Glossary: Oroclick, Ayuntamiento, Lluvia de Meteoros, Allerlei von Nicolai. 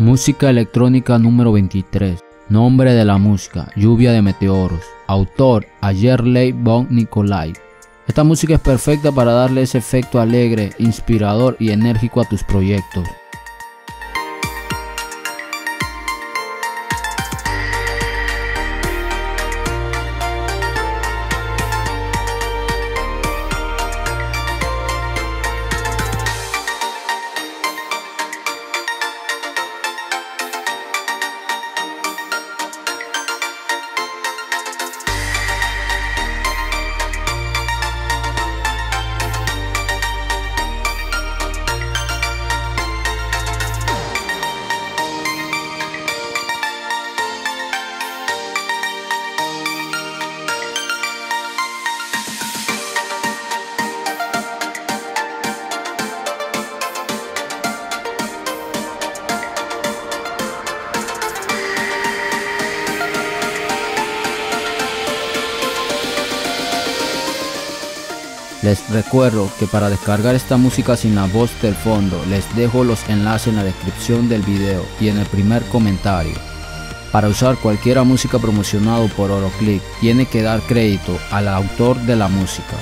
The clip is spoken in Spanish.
Música electrónica número 23. Nombre de la música: Lluvia de Meteoros. Autor: Allerlei von Nicolai. Esta música es perfecta para darle ese efecto alegre, inspirador y enérgico a tus proyectos. Les recuerdo que para descargar esta música sin la voz del fondo, les dejo los enlaces en la descripción del video y en el primer comentario. Para usar cualquier música promocionado por Oroclick, tiene que dar crédito al autor de la música.